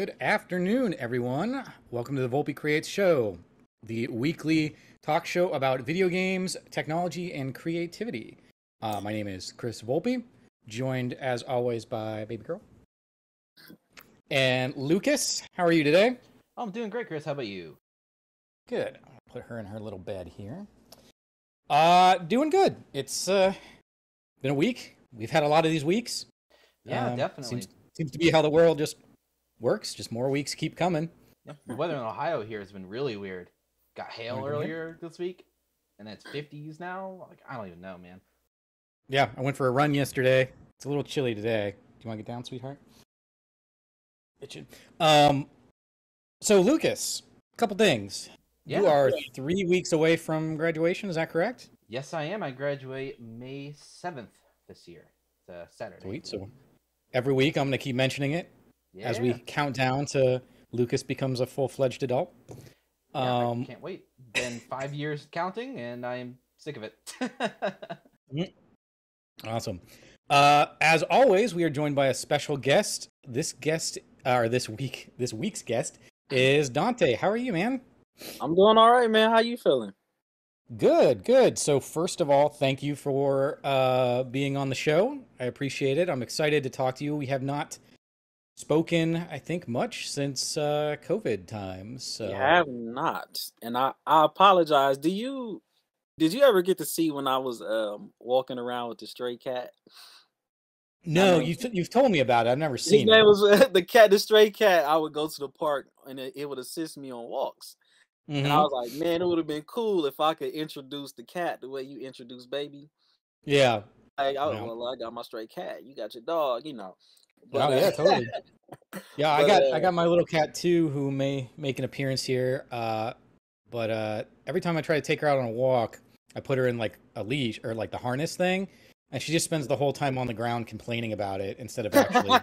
Good afternoon, everyone. Welcome to the Volpe Creates Show, the weekly talk show about video games, technology, and creativity. My name is Chris Volpe, joined as always by Baby Girl. And Lucas, how are you today? I'm doing great, Chris. How about you? Good. I'll put her in her little bed here. Doing good. It's been a week. We've had a lot of these weeks. Yeah, definitely. Seems to be how the world just works. Just more weeks keep coming. Yep. The weather in Ohio here has been really weird. Got hail earlier this week, and it's 50s now. Like, I don't even know, man. Yeah, I went for a run yesterday. It's a little chilly today. Do you want to get down, sweetheart? Bitchin'. So, Lucas, a couple things. Yeah. You are 3 weeks away from graduation. Is that correct? Yes, I am. I graduate May 7th this year. It's a Saturday. Sweet. So every week I'm going to keep mentioning it. Yeah. As we count down to Lucas becomes a full-fledged adult. Yeah, I can't wait. Been 5 years counting, and I'm sick of it. Awesome. As always, we are joined by a special guest. This week's guest is Donte. How are you, man? I'm doing all right, man. How you feeling? Good, good. So first of all, thank you for being on the show. I appreciate it. I'm excited to talk to you. We have not spoken, I think, much since COVID times. So. Yeah, I have not, and I apologize. Did you ever get to see when I was walking around with the stray cat? No, you've told me about it. I've never seen it. His name was the stray cat. I would go to the park, and it would assist me on walks. Mm-hmm. And I was like, man, it would have been cool if I could introduce the cat the way you introduce Baby. Yeah, like, I got my stray cat. You got your dog. You know. But, yeah, totally. Yeah, I got my little cat too, who may make an appearance here. But every time I try to take her out on a walk, I put her in like a leash or like the harness thing, and she just spends the whole time on the ground complaining about it instead of actually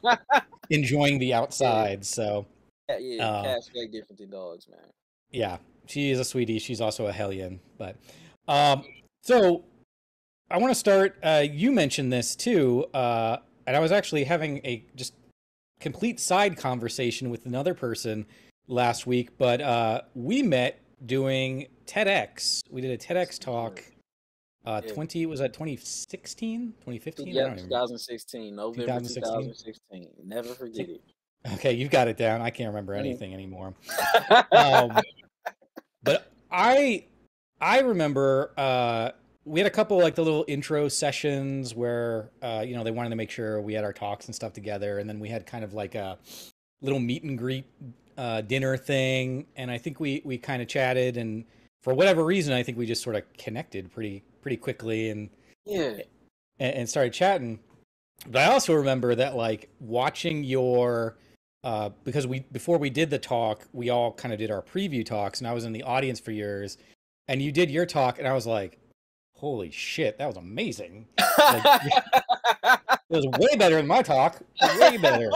enjoying the outside. So yeah, cats play different than dogs, man. Yeah, she is a sweetie. She's also a hellion. But so I want to start. You mentioned this too. And I was actually having a just complete side conversation with another person last week, but we met doing TEDx. We did a TEDx talk. 2016, 2015? Yeah, 2016. November 2016. Never forget it. Okay, you've got it down. I can't remember anything anymore. But I remember. We had a couple like the little intro sessions where, they wanted to make sure we had our talks and stuff together. And then we had kind of like a little meet and greet dinner thing. And I think we kind of chatted, and for whatever reason, I think we just sort of connected pretty quickly and started chatting. But I also remember that like watching your, because before we did the talk, we all kind of did our preview talks, and I was in the audience for yours, and you did your talk, and I was like, holy shit, that was amazing. Like, it was way better than my talk. Way better.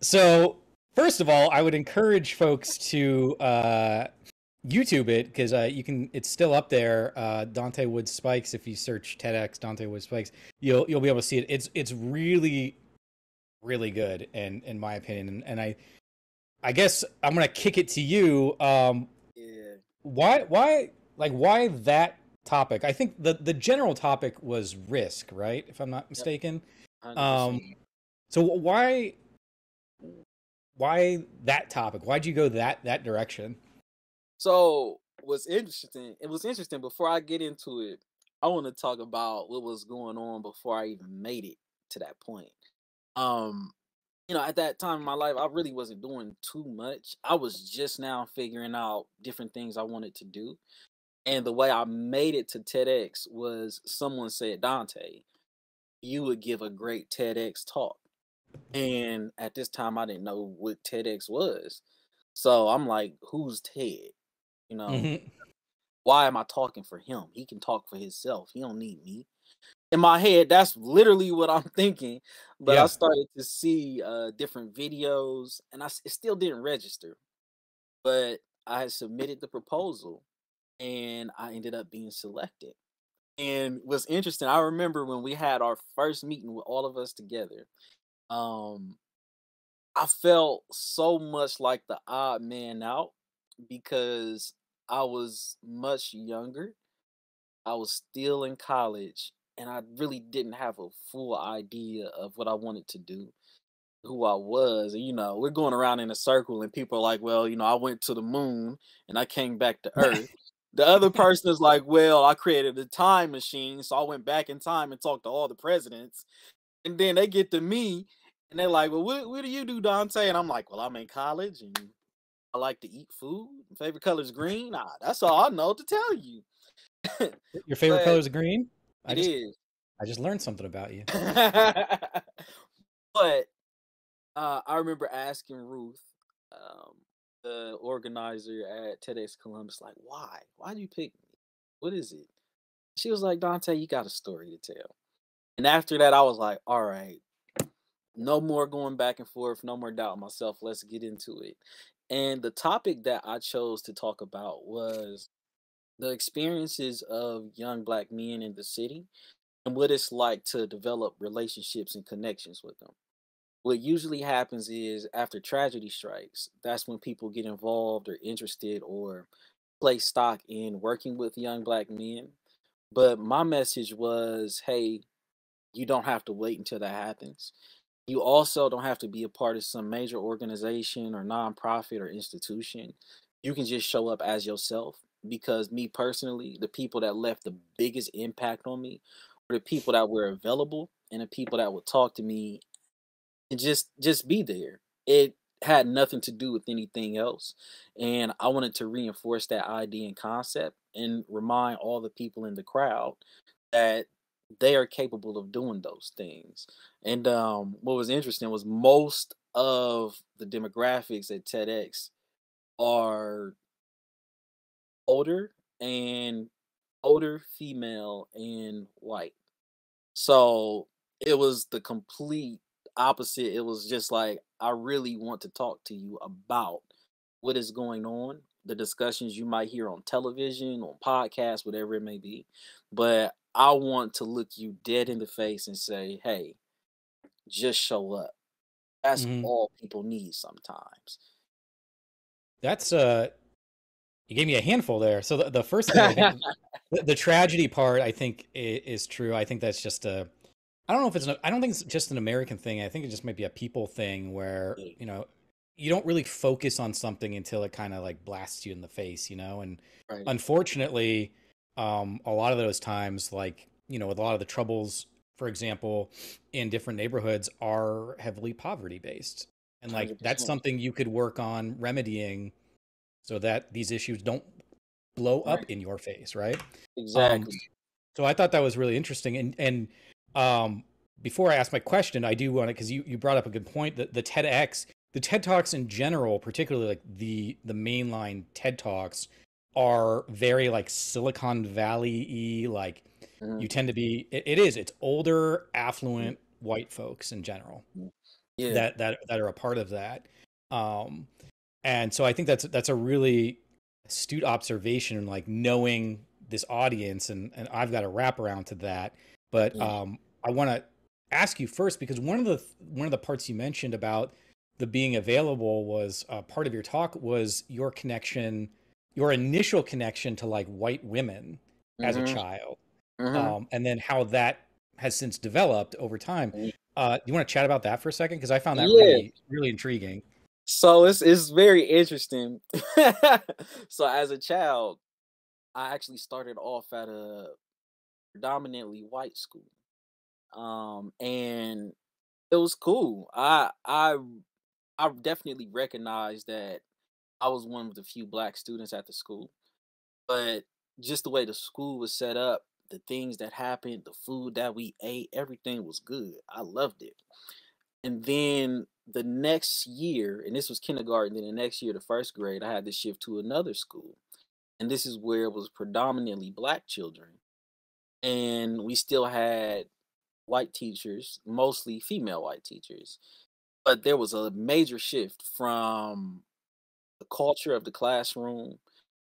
So, first of all, I would encourage folks to YouTube it, because it's still up there. Donte Woods-Spikes, if you search TEDx Donte Woods-Spikes, you'll be able to see it. It's really, really good, in my opinion. And I guess I'm going to kick it to you. Why that topic? I think the general topic was risk, right? If I'm not mistaken. Yep. So why that topic? Why'd you go that direction? So it was interesting. Before I get into it, I want to talk about what was going on before I even made it to that point. At that time in my life, I really wasn't doing too much. I was just now figuring out different things I wanted to do. And the way I made it to TEDx was someone said, Donte, you would give a great TEDx talk. And at this time, I didn't know what TEDx was. So I'm like, who's TED? Mm-hmm. Why am I talking for him? He can talk for himself. He don't need me. In my head, that's literally what I'm thinking. But yeah. I started to see different videos, and it still didn't register. But I had submitted the proposal, and I ended up being selected. And what's interesting, I remember when we had our first meeting with all of us together, I felt so much like the odd man out because I was much younger. I was still in college, and I really didn't have a full idea of what I wanted to do, who I was. And, you know, we're going around in a circle, and people are like, well, you know, I went to the moon, and I came back to Earth. The other person is like, well, I created a time machine, so I went back in time and talked to all the presidents. And then they get to me, and they're like, well, what do you do, Donte? And I'm like, well, I'm in college, and I like to eat food. My favorite color is green. That's all I know to tell you. Your favorite color is green? I just learned something about you. But I remember asking Ruth, the organizer at TEDx Columbus, like, why? Why do you pick me? What is it? She was like, Donte, you got a story to tell. And after that, I was like, all right, no more going back and forth, no more doubting myself. Let's get into it. And the topic that I chose to talk about was the experiences of young Black men in the city and what it's like to develop relationships and connections with them. What usually happens is after tragedy strikes, that's when people get involved or interested or place stock in working with young Black men. But my message was, hey, you don't have to wait until that happens. You also don't have to be a part of some major organization or nonprofit or institution. You can just show up as yourself. Because me personally, the people that left the biggest impact on me were the people that were available and the people that would talk to me and just be there. It had nothing to do with anything else. And I wanted to reinforce that idea and concept and remind all the people in the crowd that they are capable of doing those things. And what was interesting was most of the demographics at TEDx are older female and white. So it was the complete opposite. It was just like, I really want to talk to you about what is going on, the discussions you might hear on television, on podcasts, whatever it may be. But I want to look you dead in the face and say, hey, just show up. That's all people need sometimes. That's you gave me a handful there. So the first thing, I think, the tragedy part, I think is true. I think that's just a, I don't think it's just an American thing. I think it just might be a people thing where, you know, you don't really focus on something until it kind of like blasts you in the face, you know? And right. Unfortunately, a lot of those times, like, you know, with a lot of the troubles, for example, in different neighborhoods are heavily poverty based. And like, 100%. That's something you could work on remedying so that these issues don't blow up in your face, right? Exactly. So I thought that was really interesting. And before I ask my question, I do want to, because you brought up a good point, that the TEDx, the TED Talks in general, particularly like the mainline TED Talks, are very like Silicon Valley-y, like you tend to be, it's older, affluent white folks in general that are a part of that. And so I think that's a really astute observation, like knowing this audience, and I've got a wraparound to that. But I want to ask you first, because one of the parts you mentioned about the being available was part of your talk was your connection, your initial connection to like white women as a child, and then how that has since developed over time. You want to chat about that for a second, because I found that really, really intriguing. So it's very interesting. So as a child, I actually started off at a predominantly white school. And it was cool. I definitely recognized that I was one of the few Black students at the school. But just the way the school was set up, the things that happened, the food that we ate, everything was good. I loved it. And then the next year, and this was kindergarten, then the next year, the first grade, I had to shift to another school. And this is where it was predominantly Black children. And we still had white teachers, mostly female white teachers. But there was a major shift from the culture of the classroom,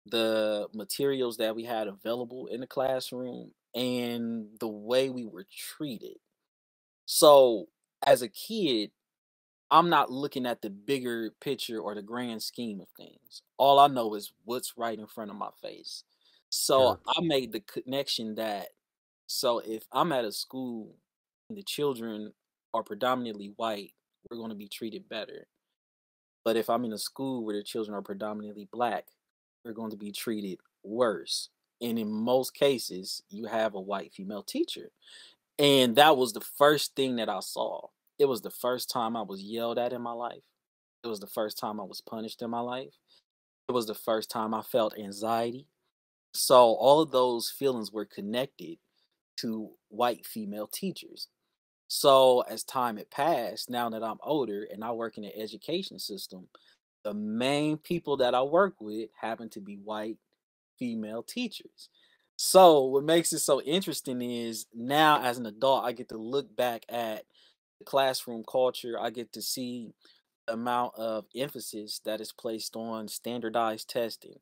the materials that we had available in the classroom, and the way we were treated. So as a kid, I'm not looking at the bigger picture or the grand scheme of things. All I know is what's right in front of my face. So I made the connection that, so if I'm at a school and the children are predominantly white, we're going to be treated better. But if I'm in a school where the children are predominantly black, we're going to be treated worse. And in most cases, you have a white female teacher. And that was the first thing that I saw. It was the first time I was yelled at in my life. It was the first time I was punished in my life. It was the first time I felt anxiety. So all of those feelings were connected to white female teachers. So as time had passed, now that I'm older and I work in the education system, the main people that I work with happen to be white female teachers. So what makes it so interesting is now as an adult, I get to look back at classroom culture. I get to see the amount of emphasis that is placed on standardized testing,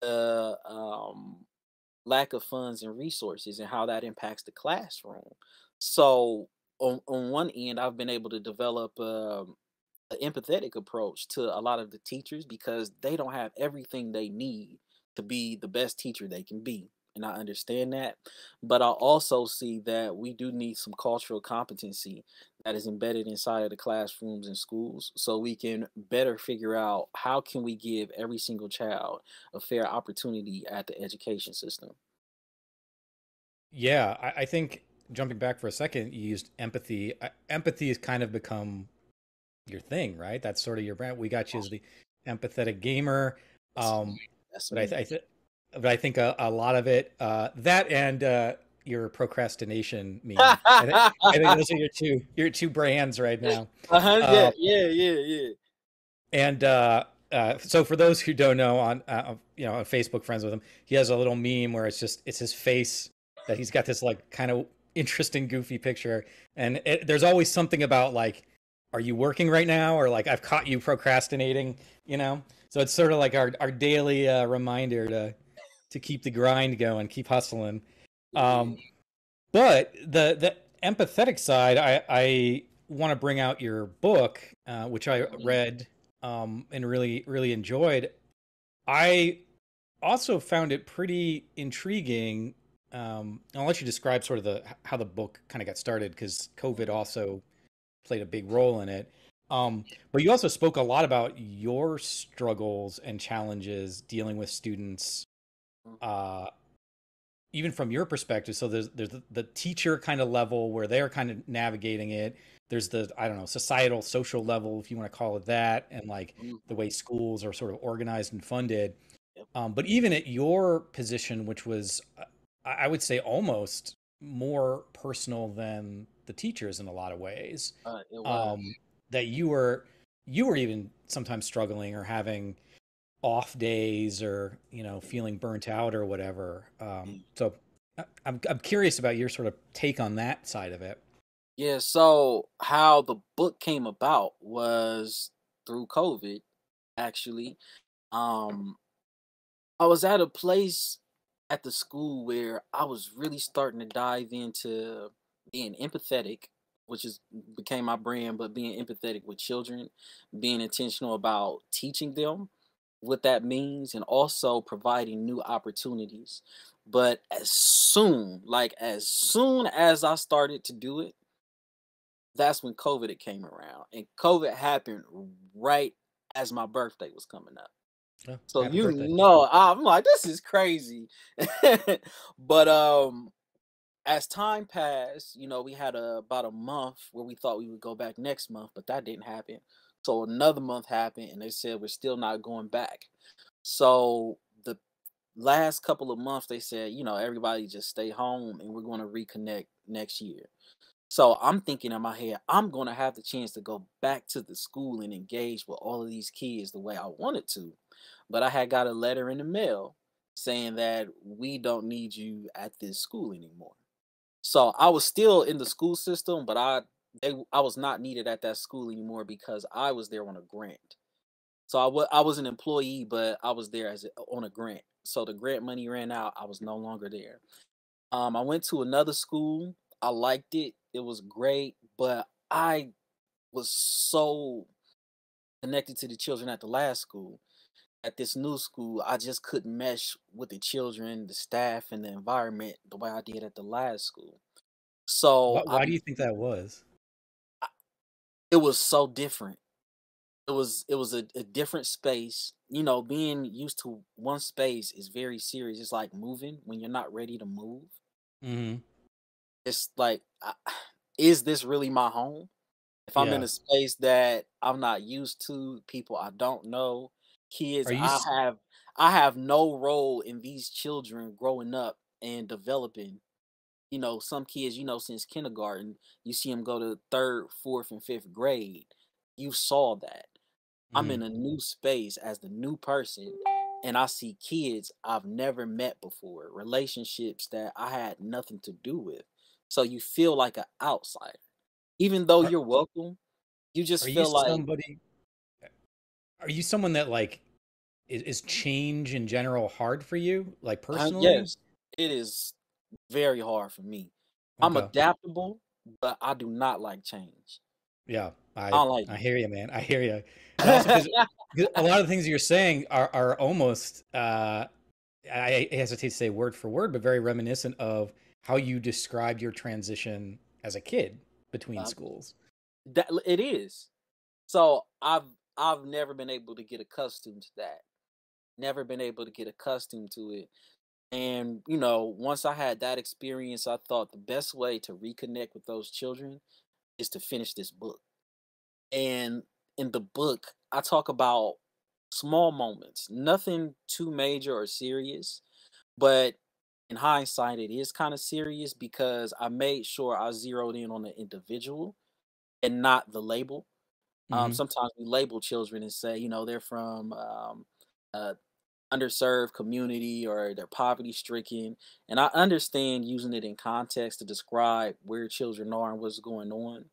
the lack of funds and resources, and how that impacts the classroom. So on one end, I've been able to develop an empathetic approach to a lot of the teachers because they don't have everything they need to be the best teacher they can be. And I understand that, but I also see that we do need some cultural competency that is embedded inside of the classrooms and schools so we can better figure out how can we give every single child a fair opportunity at the education system. Yeah, I think jumping back for a second, you used empathy. Empathy has kind of become your thing, right? That's sort of your brand. We got you as the empathetic gamer. But I think a lot of it, that and your procrastination meme. I think those are your two brands right now. Yeah. And so for those who don't know, on on Facebook Friends with him, he has a little meme where it's his face that he's got this like kind of interesting goofy picture, and there's always something about like, are you working right now? Or like, I've caught you procrastinating, you know? So it's sort of like our daily reminder to keep the grind going, keep hustling. But the empathetic side, I want to bring out your book, which I read and really, really enjoyed. I also found it pretty intriguing. I'll let you describe sort of how the book kind of got started, because COVID also played a big role in it. But you also spoke a lot about your struggles and challenges dealing with students, even from your perspective. So there's the teacher kind of level where they're kind of navigating it. There's the, I don't know, societal, social level, if you want to call it that, and like the way schools are sort of organized and funded. But even at your position, which was, I would say, almost more personal than the teachers in a lot of ways, that you were even sometimes struggling or having off days or, you know, feeling burnt out or whatever. So I'm curious about your sort of take on that side of it. Yeah. So how the book came about was through COVID, actually. I was at a place at the school where I was really starting to dive into being empathetic, which became my brand, but being empathetic with children, being intentional about teaching them what that means, and also providing new opportunities. But as soon as I started to do it, that's when COVID came around. And COVID happened right as my birthday was coming up. Oh, so I'm like, this is crazy. But as time passed, you know, we had about a month where we thought we would go back next month, but that didn't happen. So another month happened, and they said, we're still not going back. So the last couple of months, they said, you know, everybody just stay home, and we're going to reconnect next year. So I'm thinking in my head, I'm going to have the chance to go back to the school and engage with all of these kids the way I wanted to. But I had got a letter in the mail saying that we don't need you at this school anymore. So I was still in the school system, but I was not needed at that school anymore because I was there on a grant. So I was an employee, but I was there on a grant. So the grant money ran out. I was no longer there. I went to another school. I liked it. It was great, but I was so connected to the children at the last school. At this new school, I just couldn't mesh with the children, the staff, and the environment the way I did at the last school. So why do you think that was? It was so different. It was a different space. You know, being used to one space is very serious. It's like moving when you're not ready to move. Mm-hmm. It's like, is this really my home? If I'm in a space that I'm not used to, people I don't know, kids, I have no role in these children growing up and developing. You know, some kids, you know, since kindergarten, you see them go to third, fourth, and fifth grade. You saw that. I'm in a new space as the new person, and I see kids I've never met before, relationships that I had nothing to do with. So you feel like an outsider, even though you're welcome. You just feel like somebody. Are you someone that, like, is change in general hard for you, like personally? Yes, it is very hard for me. Okay. I'm adaptable, but I do not like change. Yeah, I like. I hear you, man. I hear you. A lot of the things you're saying are almost, I hesitate to say word for word, but very reminiscent of how you described your transition as a kid between schools. That it is. So I've never been able to get accustomed to that. Never been able to get accustomed to it. And, you know, once I had that experience, I thought the best way to reconnect with those children is to finish this book. And in the book, I talk about small moments, nothing too major or serious. But in hindsight, it is kind of serious because I made sure I zeroed in on the individual and not the label. Sometimes we label children and say, you know, they're from underserved community or they're poverty stricken. And I understand using it in context to describe where children are and what's going on.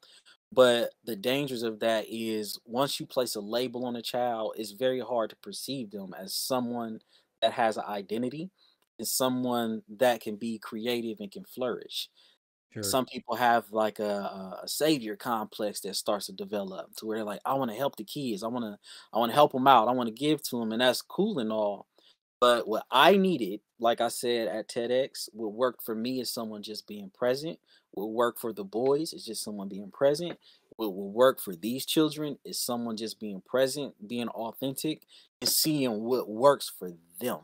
But the dangers of that is once you place a label on a child, it's very hard to perceive them as someone that has an identity and someone that can be creative and can flourish. Sure. Some people have like a savior complex that starts to develop to where they're like, I want to help the kids. I want to help them out. I want to give to them. And that's cool and all. But what I needed, like I said, at TEDx, what worked for me is someone just being present. What worked for the boys is just someone being present. What will work for these children is someone just being present, being authentic, and seeing what works for them.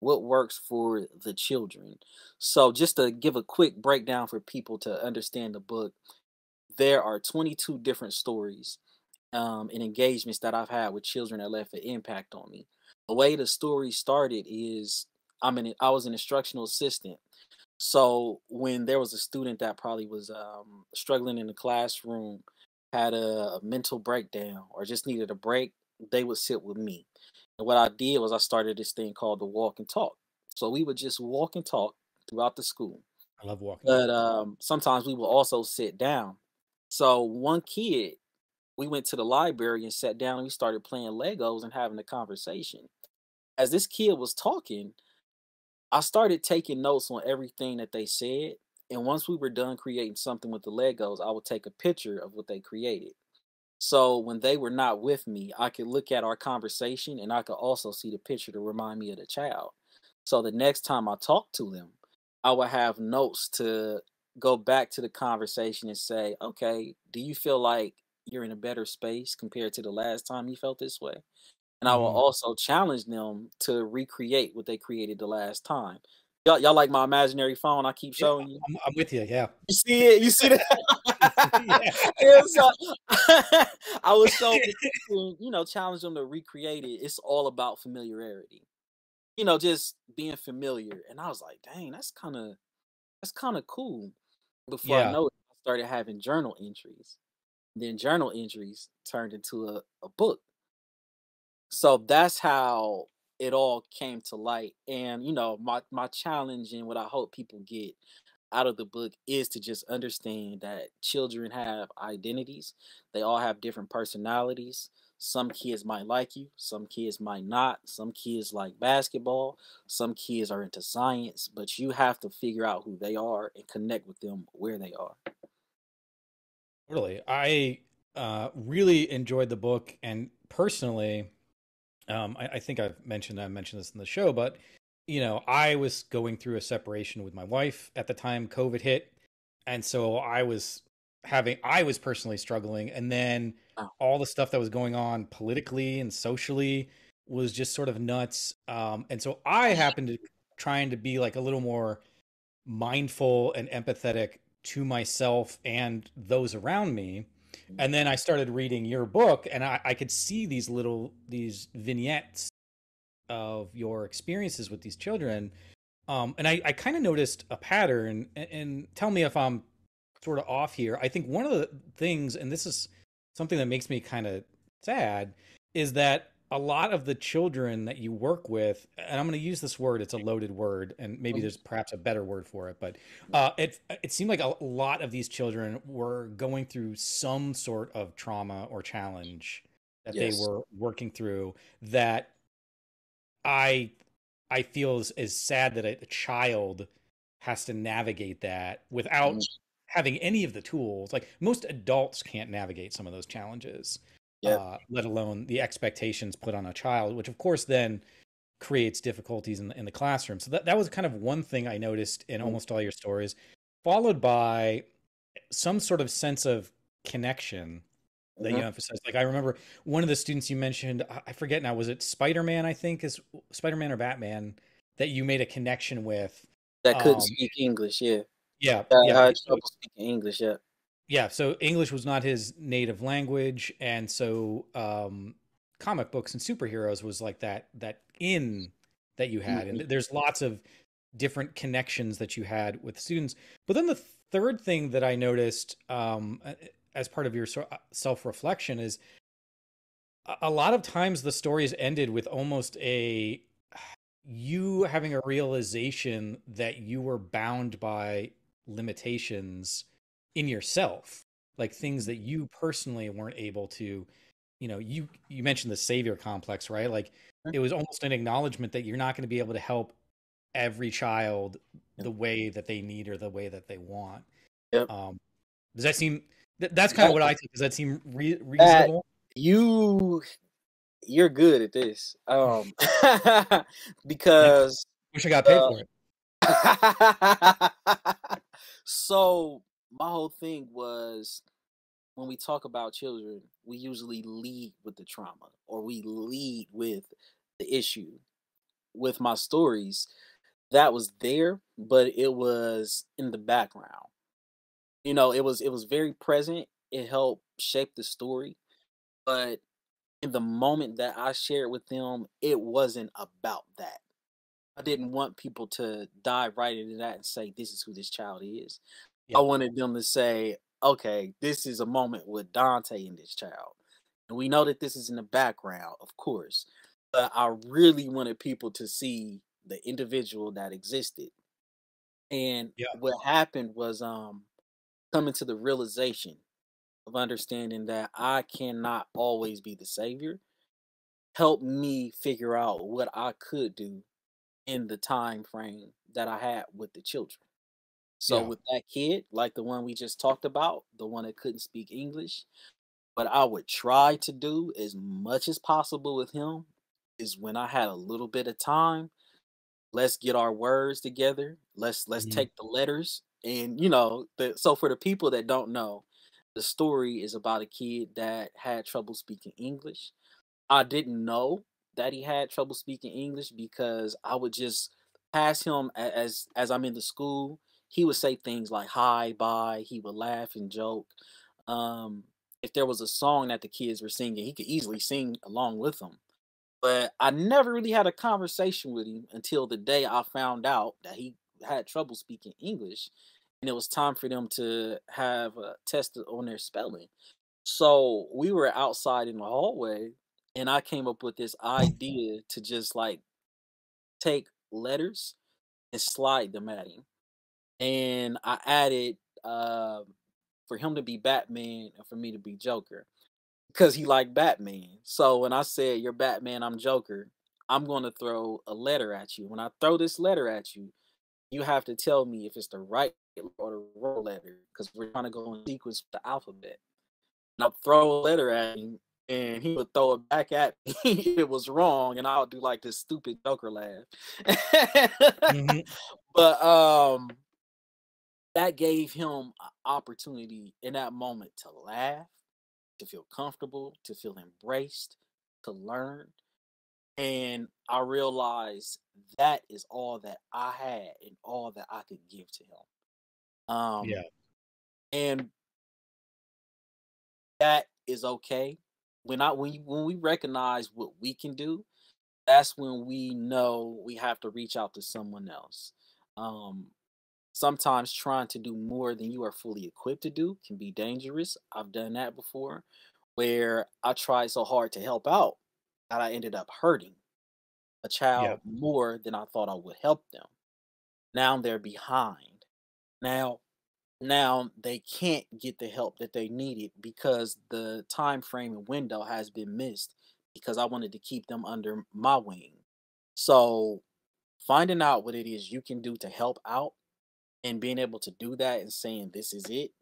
What works for the children. So just to give a quick breakdown for people to understand the book, there are 22 different stories and engagements that I've had with children that left an impact on me. The way the story started is I was an instructional assistant. So when there was a student that probably was struggling in the classroom, had a mental breakdown or just needed a break, they would sit with me. And what I did was I started this thing called the walk and talk. So we would just walk and talk throughout the school. I love walking. But sometimes we would also sit down. So one kid, we went to the library and sat down and we started playing Legos and having a conversation. As this kid was talking, I started taking notes on everything that they said. And once we were done creating something with the Legos, I would take a picture of what they created. So when they were not with me, I could look at our conversation and I could also see the picture to remind me of the child. So the next time I talked to them, I would have notes to go back to the conversation and say, okay, do you feel like you're in a better space compared to the last time you felt this way? And I will also challenge them to recreate what they created the last time. Y'all like my imaginary phone I keep showing you? I'm with you, yeah. You see it? You see that? Yeah. So, I was showing people, you know, challenge them to recreate it. It's all about familiarity. You know, just being familiar. And I was like, dang, that's kind of cool. Before I know it, I started having journal entries. Then journal entries turned into a book. So that's how it all came to light. And, you know, my challenge and what I hope people get out of the book is to just understand that children have identities. They all have different personalities. Some kids might like you. Some kids might not. Some kids like basketball. Some kids are into science, but you have to figure out who they are and connect with them where they are. Really, I Really enjoyed the book. And personally, I think I mentioned this in the show, but, you know, I was going through a separation with my wife at the time COVID hit. And so I was personally struggling. And then all the stuff that was going on politically and socially was just sort of nuts. And so I happened to trying to be like a little more mindful and empathetic to myself and those around me. And then I started reading your book, and I could see these vignettes of your experiences with these children. And I kind of noticed a pattern, and tell me if I'm sort of off here. I think one of the things, and this is something that makes me kind of sad, is that a lot of the children that you work with, and I'm going to use this word, it's a loaded word, and maybe there's perhaps a better word for it, but it seemed like a lot of these children were going through some sort of trauma or challenge that they were working through, that I feel is sad that a child has to navigate that without having any of the tools. Like, most adults can't navigate some of those challenges. Let alone the expectations put on a child, which of course then creates difficulties in the classroom. So that was kind of one thing I noticed in almost all your stories, followed by some sort of sense of connection that you emphasize. Like, I remember one of the students you mentioned, I forget now, was it Spider-Man, I think, is Spider-Man or Batman, that you made a connection with? That couldn't speak English, I had trouble speaking English, Yeah, so English was not his native language, and so comic books and superheroes was like that in that you had, and there's lots of different connections that you had with students. But then the third thing that I noticed as part of your self-reflection is a lot of times the stories ended with almost you having a realization that you were bound by limitations in yourself, like things that you personally weren't able to, you know, you mentioned the savior complex, right? Like, it was almost an acknowledgement that you're not going to be able to help every child the way that they need or the way that they want. Does that seem, that's kind of what I think. Does that seem reasonable? You're good at this. Because I wish I got paid for it. So my whole thing was, when we talk about children, we usually lead with the trauma, or we lead with the issue. With my stories, that was there, but it was in the background. You know, it was very present. It helped shape the story. But in the moment that I shared with them, it wasn't about that. I didn't want people to dive right into that and say, this is who this child is. I wanted them to say, okay, this is a moment with Donte and this child. And we know that this is in the background, of course, but I really wanted people to see the individual that existed. And what happened was coming to the realization of understanding that I cannot always be the savior helped me figure out what I could do in the time frame that I had with the children. So with that kid, like the one we just talked about, the one that couldn't speak English, what I would try to do as much as possible with him is, when I had a little bit of time, let's get our words together. Let's take the letters. And, you know, so for the people that don't know, the story is about a kid that had trouble speaking English. I didn't know that he had trouble speaking English, because I would just pass him as I'm in the school. He would say things like hi, bye. He would laugh and joke. If there was a song that the kids were singing, he could easily sing along with them. But I never really had a conversation with him until the day I found out that he had trouble speaking English, and it was time for them to have a test on their spelling. So we were outside in the hallway, and I came up with this idea to just, like, take letters and slide them at him. And I added for him to be Batman and for me to be Joker, because he liked Batman. So when I said, you're Batman, I'm Joker, I'm going to throw a letter at you. When I throw this letter at you, you have to tell me if it's the right or the wrong letter, because we're trying to go in sequence with the alphabet. and I'd throw a letter at him, and he would throw it back at me. It was wrong, and I would do like this stupid Joker laugh. Mm-hmm. But that gave him an opportunity in that moment to laugh, to feel comfortable, to feel embraced, to learn. And I realized that is all that I had and all that I could give to him. Yeah. And that is okay. When we recognize what we can do, that's when we know we have to reach out to someone else. Sometimes trying to do more than you are fully equipped to do can be dangerous. I've done that before, where I tried so hard to help out that I ended up hurting a child Yep. more than I thought I would help them. Now they're behind. Now they can't get the help that they needed because the time frame and window has been missed because I wanted to keep them under my wing. So finding out what it is you can do to help out and being able to do that and saying, this is it.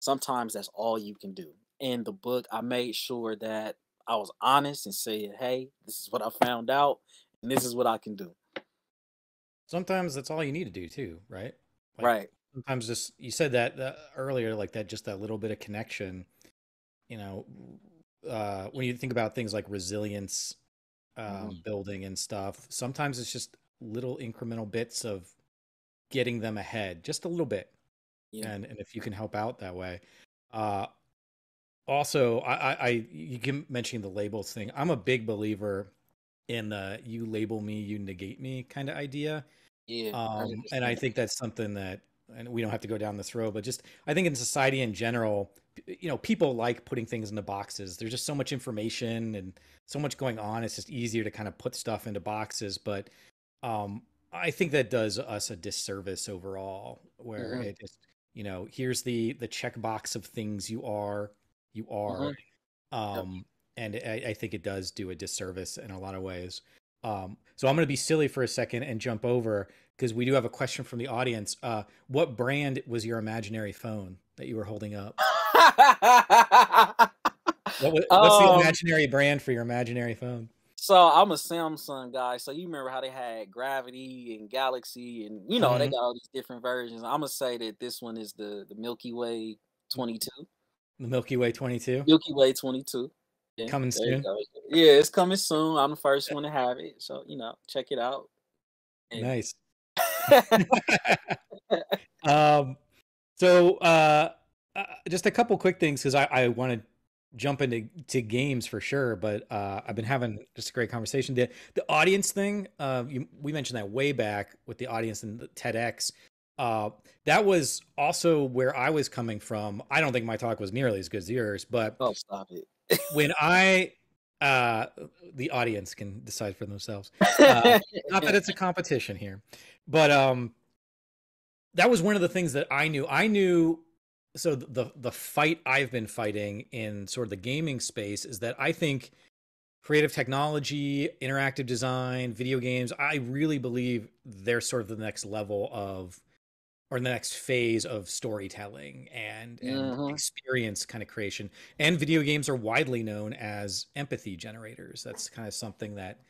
Sometimes that's all you can do. In the book, I made sure that I was honest and said, hey, this is what I found out and this is what I can do. Sometimes that's all you need to do too, right? Like, right. Sometimes just, you said that earlier, like that, just that little bit of connection, you know, when you think about things like resilience building and stuff, sometimes it's just little incremental bits of getting them ahead just a little bit. Yeah. And if you can help out that way, also, you can mention the labels thing. I'm a big believer in the "you label me, you negate me" kind of idea. Yeah, and I think that's something that, and we don't have to go down this road, but just I think in society in general, you know, people like putting things into boxes. There's just so much information and so much going on. It's just easier to kind of put stuff into boxes. But I think that does us a disservice overall, where mm-hmm. it just, you know, here's the checkbox of things you are. Mm-hmm. And I think it does do a disservice in a lot of ways. So I'm going to be silly for a second and jump over because we do have a question from the audience. What brand was your imaginary phone that you were holding up? What's the imaginary brand for your imaginary phone? So I'm a Samsung guy. So you remember how they had Gravity and Galaxy and, you know, mm-hmm. they got all these different versions. I'm going to say that this one is the Milky Way 22. The Milky Way 22? Milky Way 22. Yeah, coming soon? Yeah, it's coming soon. I'm the first one to have it. So, you know, check it out. And... Nice. Just a couple quick things, because I want to jump into games for sure, but I've been having just a great conversation. The audience thing, we mentioned that way back with the audience and the TEDx. That was also where I was coming from. I don't think my talk was nearly as good as yours, but oh, stop it. When the audience can decide for themselves, not that it's a competition here, but, that was one of the things that I knew. So the fight I've been fighting in sort of the gaming space is that I think creative technology, interactive design, video games, I really believe they're sort of the next level of, or the next phase of storytelling and mm-hmm. experience kind of creation. And video games are widely known as empathy generators. That's kind of something that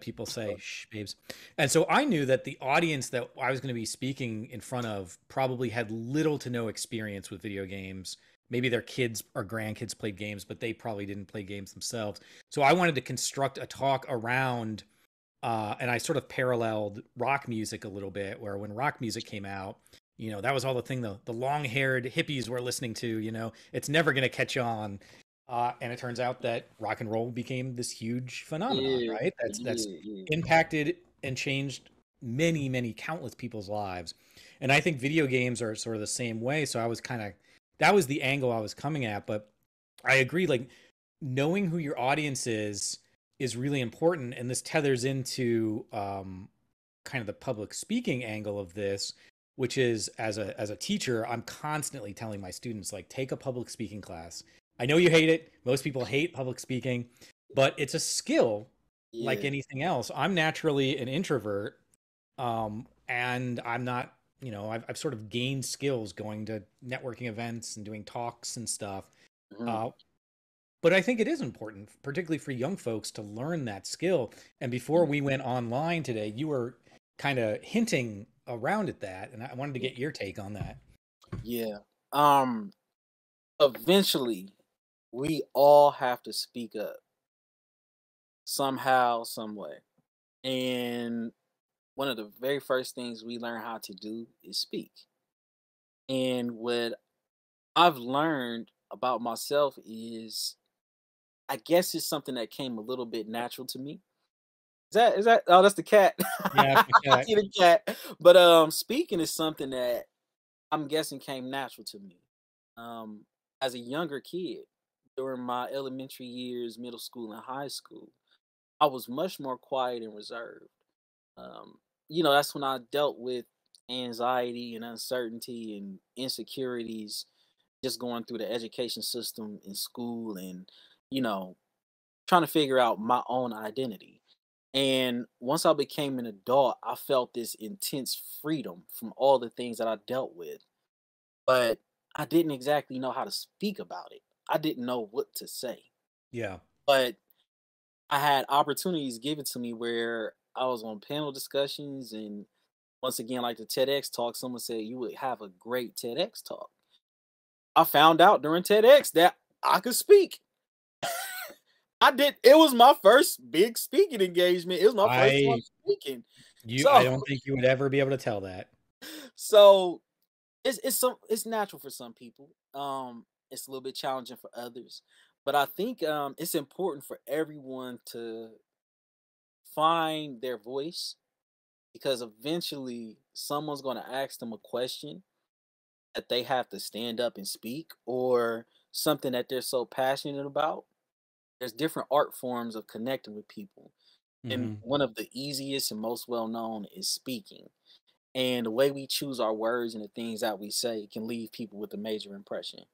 people say, shh, babes. And so I knew that the audience that I was going to be speaking in front of probably had little to no experience with video games. Maybe their kids or grandkids played games, but they probably didn't play games themselves. So I wanted to construct a talk around, and I sort of paralleled rock music a little bit, where when rock music came out, you know, that was all the thing the long-haired hippies were listening to, you know, it's never going to catch on. And it turns out that rock and roll became this huge phenomenon, right? That's impacted and changed many, many countless people's lives. And I think video games are sort of the same way. So I was that was the angle I was coming at, but I agree, like knowing who your audience is really important. And this tethers into kind of the public speaking angle of this, which is as a teacher, I'm constantly telling my students, like, take a public speaking class. I know you hate it. Most people hate public speaking, but it's a skill like anything else. I'm naturally an introvert, and I'm not, you know, I've sort of gained skills going to networking events and doing talks and stuff. Mm-hmm. But I think it is important, particularly for young folks, to learn that skill. And before we went online today, you were kind of hinting around at that, and I wanted to get your take on that. Yeah. Eventually, we all have to speak up somehow, some way. And one of the very first things we learn how to do is speak. And what I've learned about myself is, I guess it's something that came a little bit natural to me. Is that? Oh, that's the cat. Yeah, that's the cat. I see the cat. But speaking is something that I'm guessing came natural to me. As a younger kid, during my elementary years, middle school, and high school, I was much more quiet and reserved. You know, that's when I dealt with anxiety and uncertainty and insecurities, just going through the education system in school and, you know, trying to figure out my own identity. And once I became an adult, I felt this intense freedom from all the things that I dealt with, but I didn't exactly know how to speak about it. I didn't know what to say. Yeah. But I had opportunities given to me where I was on panel discussions. And once again, like the TEDx talk, someone said, you would have a great TEDx talk. I found out during TEDx that I could speak. I did. It was my first big speaking engagement. It was my first time speaking. I don't think you would ever be able to tell that. So it's natural for some people. It's a little bit challenging for others, but I think it's important for everyone to find their voice, because eventually someone's going to ask them a question that they have to stand up and speak, or something that they're so passionate about. There's different art forms of connecting with people. Mm-hmm. And one of the easiest and most well-known is speaking. And the way we choose our words and the things that we say can leave people with a major impression.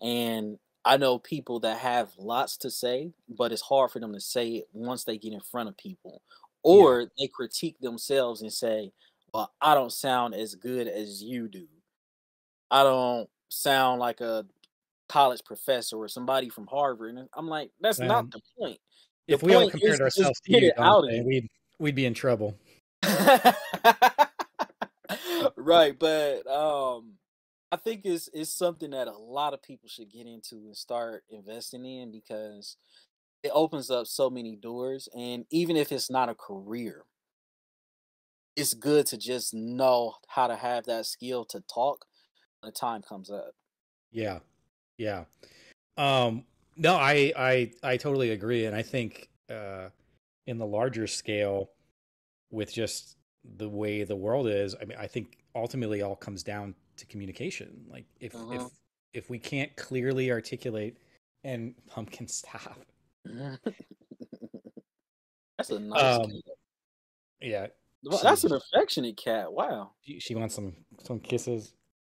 And I know people that have lots to say, but it's hard for them to say it once they get in front of people. Or they critique themselves and say, well, I don't sound as good as you do. I don't sound like a college professor or somebody from Harvard. And I'm like, that's not the point. If we all compared ourselves to you, we'd be in trouble. Right. But I think it's something that a lot of people should get into and start investing in, because it opens up so many doors. And even if it's not a career, it's good to just know how to have that skill to talk when the time comes up. Yeah. Yeah. No, I totally agree. And I think in the larger scale, with just the way the world is, I mean, I think ultimately all comes down to communication. Like if we can't clearly articulate, and pumpkin stop. That's a nice cat. Yeah. Well, that's an affectionate cat. Wow. She wants some kisses.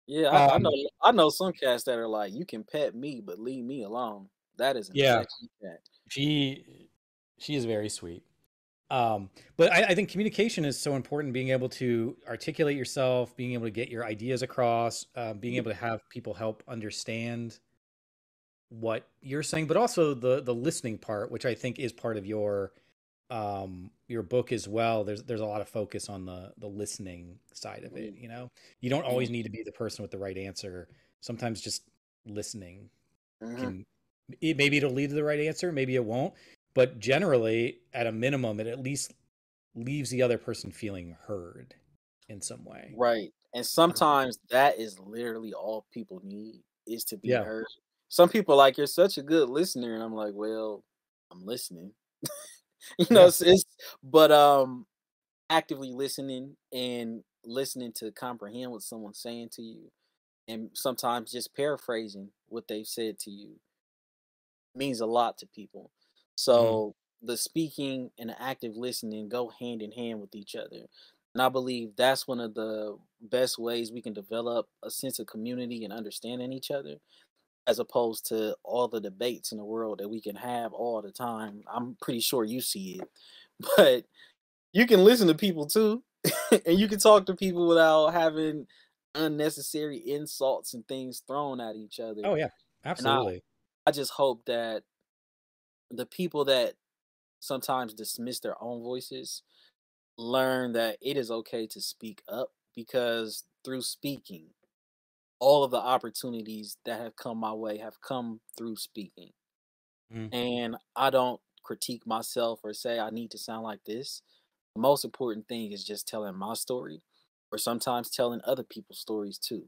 Yeah, I know some cats that are like, you can pet me, but leave me alone. That is an affectionate cat. She is very sweet. But I think communication is so important, being able to articulate yourself, being able to get your ideas across, being able to have people help understand what you're saying, but also the listening part, which I think is part of your book as well. There's a lot of focus on the listening side of it. You know, you don't always need to be the person with the right answer. Sometimes just listening maybe it'll lead to the right answer. Maybe it won't. But generally, at a minimum, it at least leaves the other person feeling heard in some way. Right. And sometimes that is literally all people need, is to be heard. Some people are like, you're such a good listener. And I'm like, well, I'm listening. You know, but actively listening and listening to comprehend what someone's saying to you. And sometimes just paraphrasing what they've said to you means a lot to people. So the speaking and the active listening go hand in hand with each other. And I believe that's one of the best ways we can develop a sense of community and understanding each other, as opposed to all the debates in the world that we can have all the time. I'm pretty sure you see it, but you can listen to people too. And you can talk to people without having unnecessary insults and things thrown at each other. Oh yeah, absolutely. I just hope that the people that sometimes dismiss their own voices learn that it is okay to speak up, because through speaking, all of the opportunities that have come my way have come through speaking. Mm-hmm. And I don't critique myself or say I need to sound like this. The most important thing is just telling my story, or sometimes telling other people's stories too.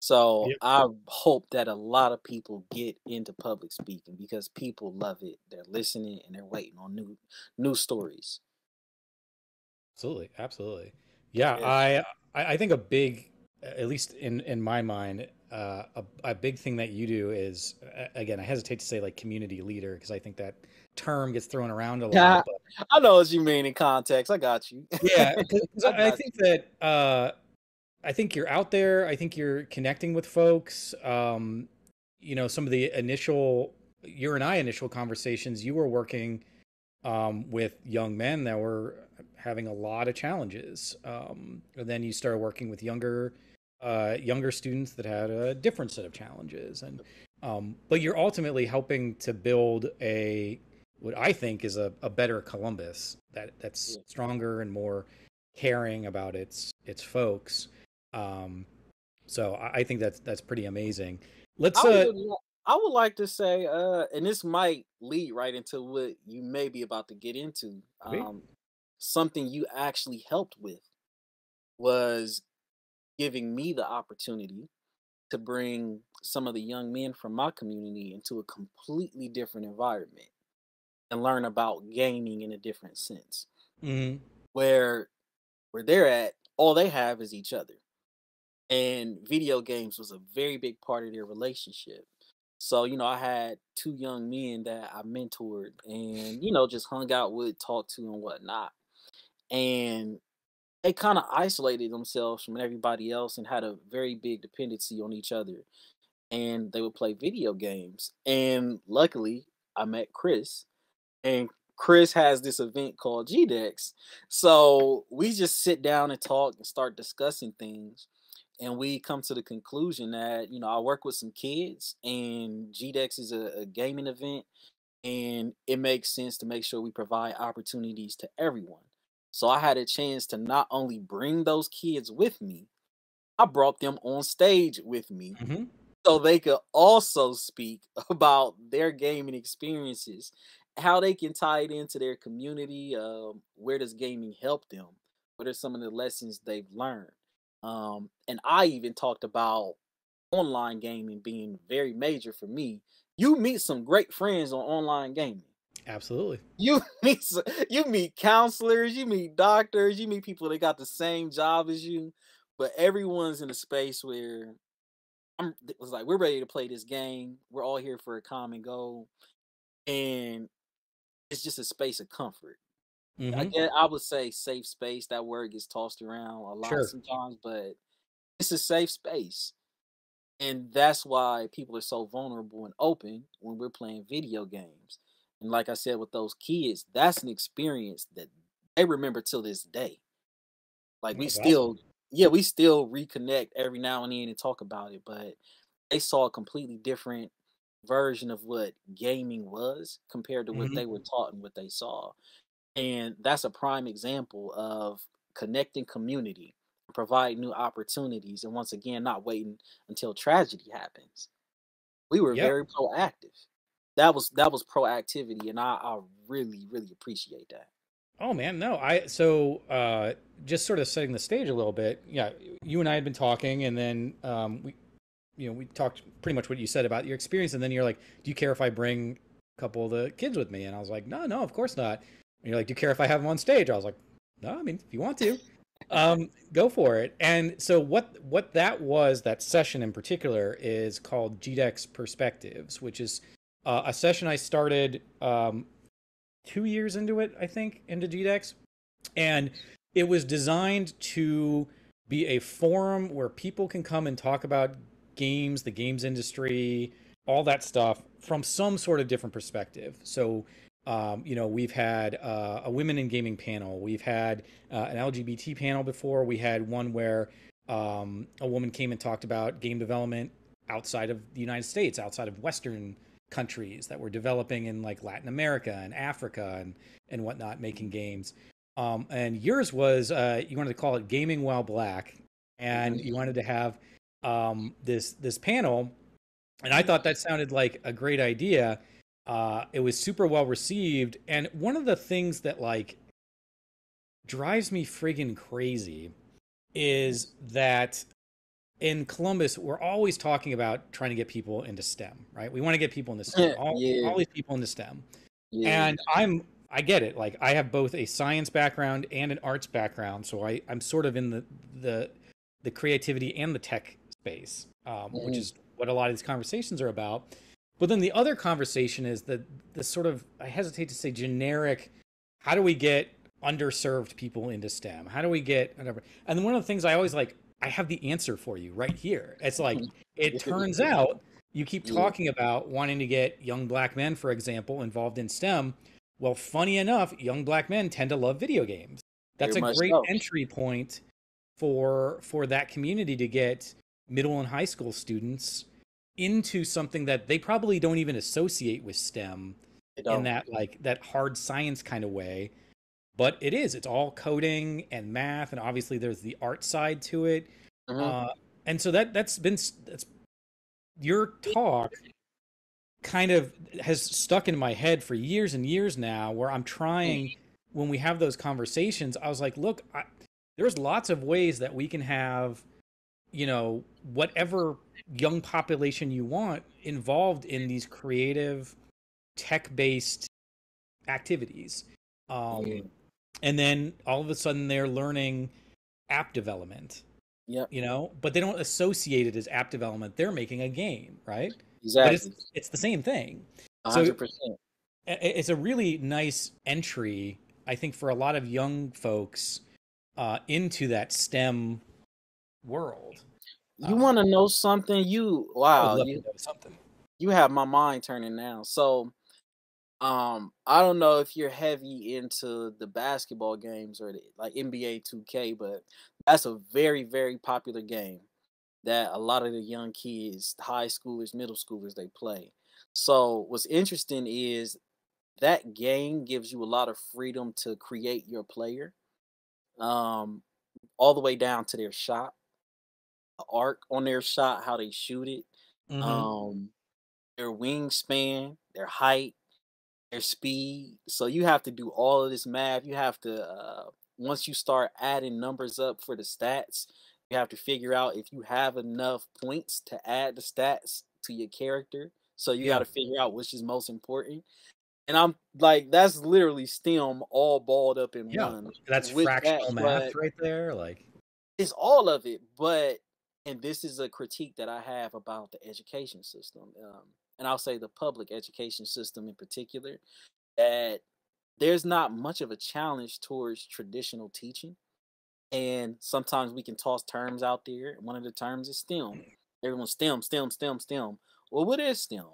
So yep. I hope that a lot of people get into public speaking, because people love it. They're listening and they're waiting on new stories. Absolutely. Absolutely. Yeah. Yes. I think a big, at least in my mind, a big thing that you do is, again, I hesitate to say like community leader, because I think that term gets thrown around a lot. Yeah, but I know what you mean in context. I got you. Yeah. I think that, I think you're out there. I think you're connecting with folks. You know, some of the initial conversations, you were working with young men that were having a lot of challenges. And then you started working with younger students that had a different set of challenges. And but you're ultimately helping to build what I think is a better Columbus that's stronger and more caring about its folks. So I think that's pretty amazing. I would like to say, and this might lead right into what you may be about to get into. Something you actually helped with was giving me the opportunity to bring some of the young men from my community into a completely different environment and learn about gaming in a different sense. Mm-hmm. Where they're at, all they have is each other. And video games was a very big part of their relationship. So, you know, I had two young men that I mentored and, you know, just hung out with, talked to and whatnot. And they kind of isolated themselves from everybody else and had a very big dependency on each other. And they would play video games. And luckily, I met Chris. And Chris has this event called GDEX. So we just sit down and talk and start discussing things. And we come to the conclusion that, you know, I work with some kids, and GDEX is a gaming event, and it makes sense to make sure we provide opportunities to everyone. So I had a chance to not only bring those kids with me, I brought them on stage with me. Mm-hmm. So they could also speak about their gaming experiences, how they can tie it into their community. Where does gaming help them? What are some of the lessons they've learned? And I even talked about online gaming being very major for me. You meet some great friends on online gaming. Absolutely. You meet counselors, you meet doctors, you meet people that got the same job as you, but everyone's in a space where it was like, we're ready to play this game. We're all here for a common goal. And it's just a space of comfort. Mm-hmm. I guess I would say safe space. That word gets tossed around a lot sometimes, but it's a safe space. And that's why people are so vulnerable and open when we're playing video games. And like I said, with those kids, that's an experience that they remember till this day. Like we still reconnect every now and then and talk about it, but they saw a completely different version of what gaming was compared to what they were taught and what they saw. And that's a prime example of connecting community, providing new opportunities, and once again, not waiting until tragedy happens. We were very proactive. That was proactivity, and I really, really appreciate that. Oh man, no, so just sort of setting the stage a little bit. Yeah, you and I had been talking, and then we talked pretty much what you said about your experience, and then you're like, "Do you care if I bring a couple of the kids with me?" And I was like, "No, of course not." And you're like, "Do you care if I have them on stage?" I was like, "No, I mean, if you want to, go for it." And so what that was, that session in particular, is called GDEX Perspectives, which is a session I started 2 years into it, I think, into GDEX. And it was designed to be a forum where people can come and talk about games, the games industry, all that stuff from some sort of different perspective. So we've had a women in gaming panel. We've had an LGBT panel before. We had one where a woman came and talked about game development outside of the United States, outside of Western countries that were developing in like Latin America and Africa and whatnot, making games. And yours was, you wanted to call it Gaming While Black, and you wanted to have this panel. And I thought that sounded like a great idea. It was super well received. And one of the things that like drives me friggin' crazy is that in Columbus, we're always talking about trying to get people into STEM, right? We want to get people into STEM, all these people into STEM. Yeah. And I get it. Like, I have both a science background and an arts background. So I'm sort of in the creativity and the tech space, which is what a lot of these conversations are about. But then the other conversation is the sort of, I hesitate to say generic, how do we get underserved people into STEM? How do we get, whatever? And then one of the things I always like, I have the answer for you right here. It's like, it turns out you keep talking about wanting to get young Black men, for example, involved in STEM. Well, funny enough, young Black men tend to love video games. That's a great entry point for that community to get middle and high school students into something that they probably don't even associate with STEM in that like that hard science kind of way. But it is. It's all coding and math, and obviously there's the art side to it. And so that's your talk kind of has stuck in my head for years and years now, where I'm trying, when we have those conversations, I was like, look, there's lots of ways that we can have, you know, whatever young population you want involved in these creative tech-based activities. And then all of a sudden they're learning app development, you know, but they don't associate it as app development. They're making a game, right? Exactly. But it's the same thing. 100%. So it's a really nice entry, I think, for a lot of young folks into that STEM world. You want to know something? You have my mind turning now. So I don't know if you're heavy into the basketball games or the, like NBA 2K, but that's a very, very popular game that a lot of the young kids, high schoolers, middle schoolers, they play. So what's interesting is that game gives you a lot of freedom to create your player, all the way down to their shot, the arc on their shot, how they shoot it, their wingspan, their height, their speed. So you have to do all of this math. You have to, once you start adding numbers up for the stats, you have to figure out if you have enough points to add the stats to your character. So you got to figure out which is most important. And I'm like, that's literally STEM all balled up in one. That's fractional math right there. Like, it's all of it. But, and this is a critique that I have about the education system. And I'll say the public education system in particular, that there's not much of a challenge towards traditional teaching. And sometimes we can toss terms out there. One of the terms is STEM. Everyone's STEM. Well, what is STEM?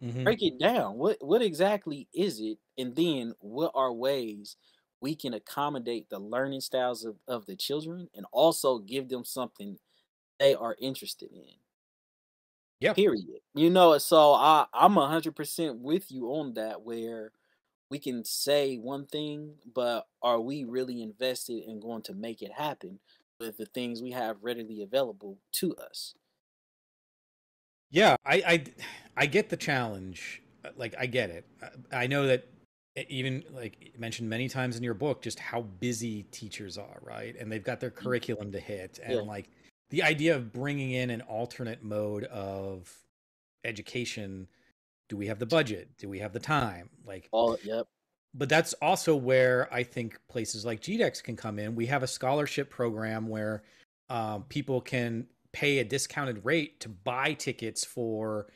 Break it down. What exactly is it? And then what are ways we can accommodate the learning styles of the children and also give them something they are interested in? Yeah. Period. You know, so I'm 100% with you on that, where we can say one thing, but are we really invested in going to make it happen with the things we have readily available to us? Yeah, I get the challenge. Like, I get it. I know that even, like mentioned many times in your book, just how busy teachers are, right? And they've got their curriculum to hit. And like, the idea of bringing in an alternate mode of education, do we have the budget? Do we have the time? Like, but that's also where I think places like GDEX can come in. We have a scholarship program where people can pay a discounted rate to buy tickets for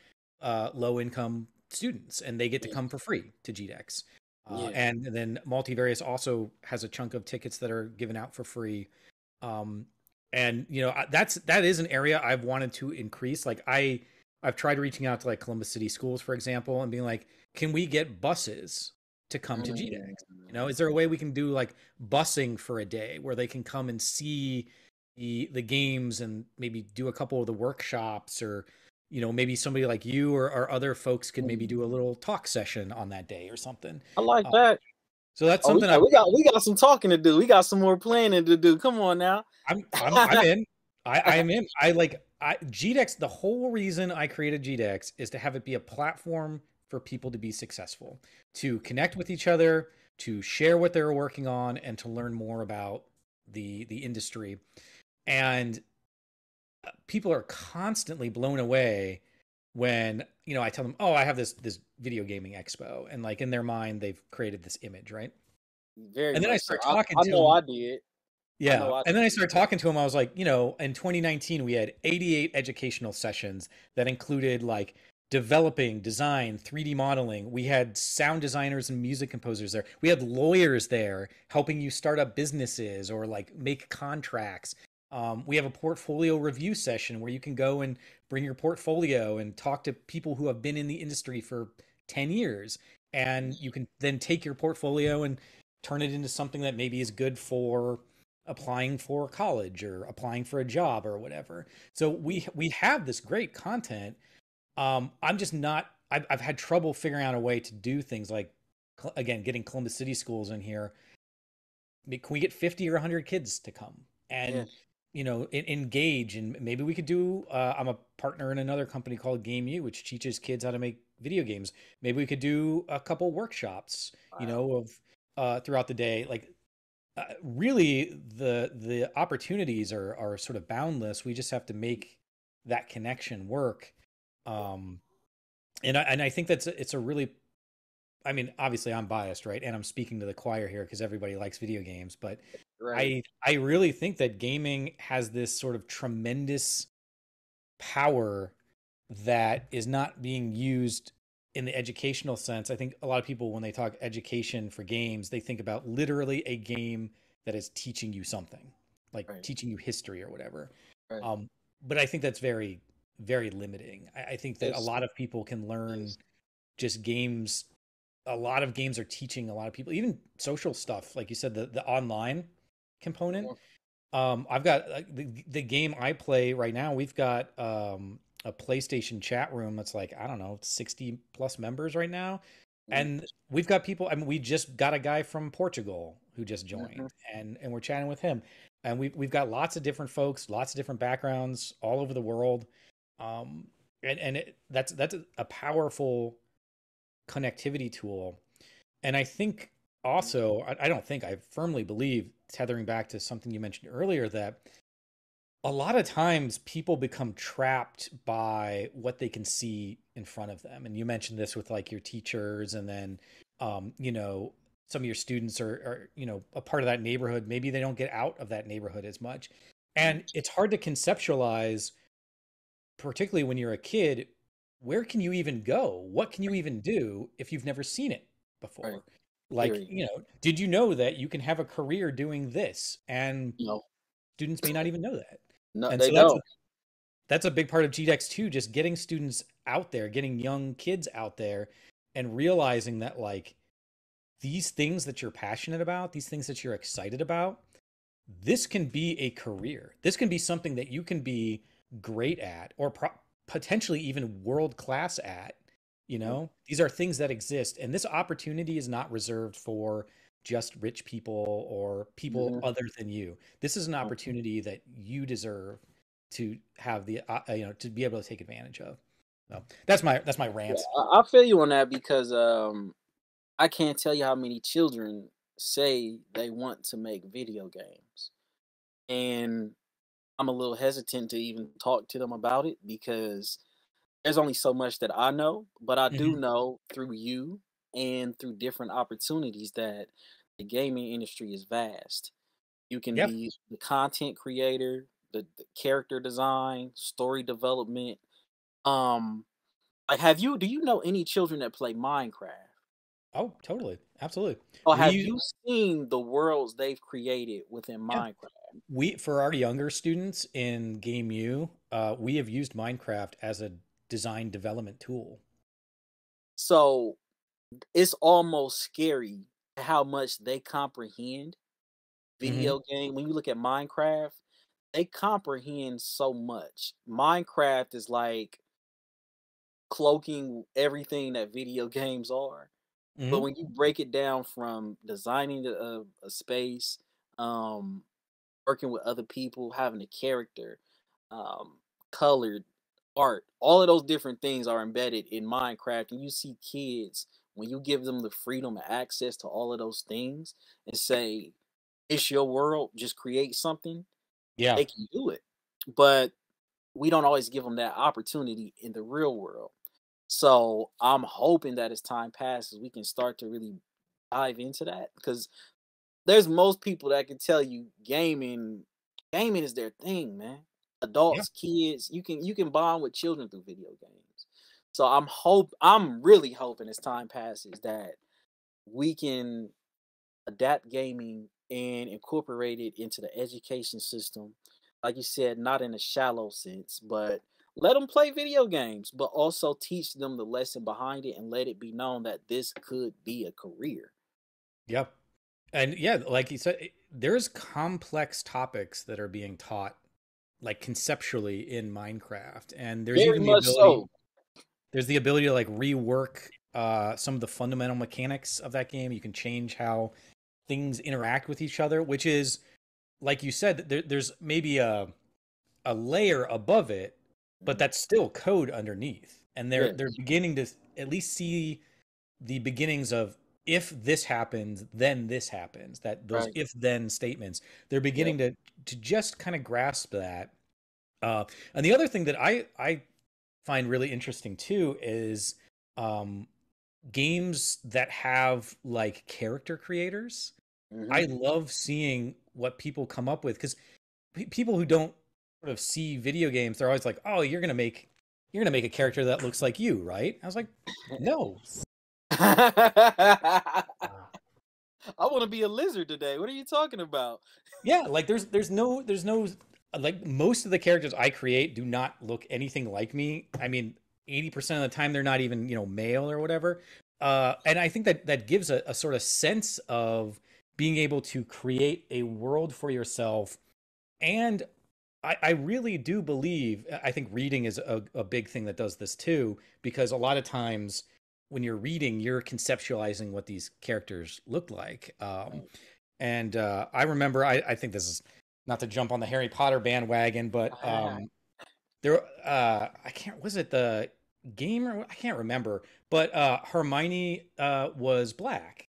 low-income students, and they get to come for free to GDEX. And then Multivarious also has a chunk of tickets that are given out for free. And you know, that is an area I've wanted to increase. Like I've tried reaching out to like Columbus City Schools, for example, and being like, can we get buses to come to GDEX? You know, is there a way we can do like busing for a day where they can come and see the games and maybe do a couple of the workshops, or you know, maybe somebody like you or other folks could maybe do a little talk session on that day or something. I like that. So that's something we got some talking to do. We got some more planning to do. Come on now. I'm in. I'm in. GDEX, the whole reason I created GDEX is to have it be a platform for people to be successful, to connect with each other, to share what they're working on, and to learn more about the industry. And people are constantly blown away when, you know, I tell them, oh, I have this video gaming expo, and like in their mind they've created this image, right? Very. And then I start talking to them. I know I did. Yeah. And then I started talking to him. I was like, you know, in 2019, we had 88 educational sessions that included like developing, design, 3D modeling. We had sound designers and music composers there. We had lawyers there helping you start up businesses or like make contracts. We have a portfolio review session where you can go and bring your portfolio and talk to people who have been in the industry for 10 years. And you can then take your portfolio and turn it into something that maybe is good for applying for college or applying for a job or whatever. So we have this great content. I'm just not, I've had trouble figuring out a way to do things like, again, getting Columbus City Schools in here. I mean, can we get 50 or 100 kids to come and, you know, engage? And maybe we could do, I'm a partner in another company called Game U, which teaches kids how to make video games. Maybe we could do a couple workshops, you know, of throughout the day, like, really the opportunities are sort of boundless. We just have to make that connection work. And I think it's a really, I mean, obviously I'm biased, right? And I'm speaking to the choir here because everybody likes video games, but right. I really think that gaming has this sort of tremendous power that is not being used in the educational sense. I think a lot of people, when they talk education for games, they think about literally a game that is teaching you something, like teaching you history or whatever. Right. But I think that's very, very limiting. I think that a lot of people can learn just games. A lot of games are teaching a lot of people, even social stuff. Like you said, the online component. I've got the game I play right now. We've got, a PlayStation chat room that's like, I don't know, 60 plus members right now. And we've got people, I mean, we just got a guy from Portugal who just joined and we're chatting with him. And we've got lots of different folks, lots of different backgrounds all over the world. That's a powerful connectivity tool. And I think also, I firmly believe, tethering back to something you mentioned earlier, that a lot of times people become trapped by what they can see in front of them. And you mentioned this with like your teachers, and then, you know, some of your students are, you know, a part of that neighborhood. Maybe they don't get out of that neighborhood as much. And it's hard to conceptualize, particularly when you're a kid, where can you even go? What can you even do if you've never seen it before? Right. Like, you know, did you know that you can have a career doing this? And students may not even know that. No, and they so don't. That's a big part of GDEX too, just getting students out there, getting young kids out there and realizing that like these things that you're passionate about, these things that you're excited about, this can be a career. This can be something that you can be great at or potentially even world-class at, you know, these are things that exist. And this opportunity is not reserved for just rich people or people other than you. This is an opportunity that you deserve to have the, you know, to be able to take advantage of. So that's my rant. Yeah, I feel you on that because I can't tell you how many children say they want to make video games. And I'm a little hesitant to even talk to them about it because there's only so much that I know, but I do know through you and through different opportunities that the gaming industry is vast. You can be the content creator, the character design, story development. Like, do you know any children that play Minecraft? Oh, totally. Absolutely. Or have you seen the worlds they've created within Minecraft? We, for our younger students in Game U, we have used Minecraft as a design development tool. So it's almost scary how much they comprehend video game. When you look at Minecraft, they comprehend so much. Minecraft is like cloaking everything that video games are. Mm-hmm. But when you break it down from designing a space, working with other people, having a character, colored art, all of those different things are embedded in Minecraft. And you see kids, when you give them the freedom and access to all of those things and say, it's your world, just create something, yeah, they can do it. But we don't always give them that opportunity in the real world. So I'm hoping that as time passes, we can start to really dive into that, because there's most people that can tell you gaming is their thing, man. Adults, yeah, kids, you can bond with children through video games. So I'm really hoping as time passes that we can adapt gaming and incorporate it into the education system. Like you said, not in a shallow sense, but let them play video games, but also teach them the lesson behind it and let it be known that this could be a career. Yep. And yeah, like you said, there's complex topics that are being taught, like conceptually in Minecraft. And there's even the ability, there's the ability to like rework some of the fundamental mechanics of that game. You can change how things interact with each other, which is, like you said, there's maybe a layer above it, but that's still code underneath. And they're beginning to at least see the beginnings of, if this happens, then this happens. That those if then statements, they're beginning to just kind of grasp that. And the other thing that I find really interesting too is games that have like character creators. Mm-hmm. I love seeing what people come up with, because people who don't sort of see video games, they're always like, "Oh, you're gonna make a character that looks like you, right?" I was like, "No." I want to be a lizard today. What are you talking about? Yeah, like there's no like, most of the characters I create do not look anything like me. I mean, 80% of the time they're not even, you know, male or whatever. And I think that gives a sort of sense of being able to create a world for yourself. And I really do believe, I think reading is a big thing that does this too, because a lot of times when you're reading, you're conceptualizing what these characters look like. I remember, I think this is not to jump on the Harry Potter bandwagon, but I can't remember, but Hermione was black.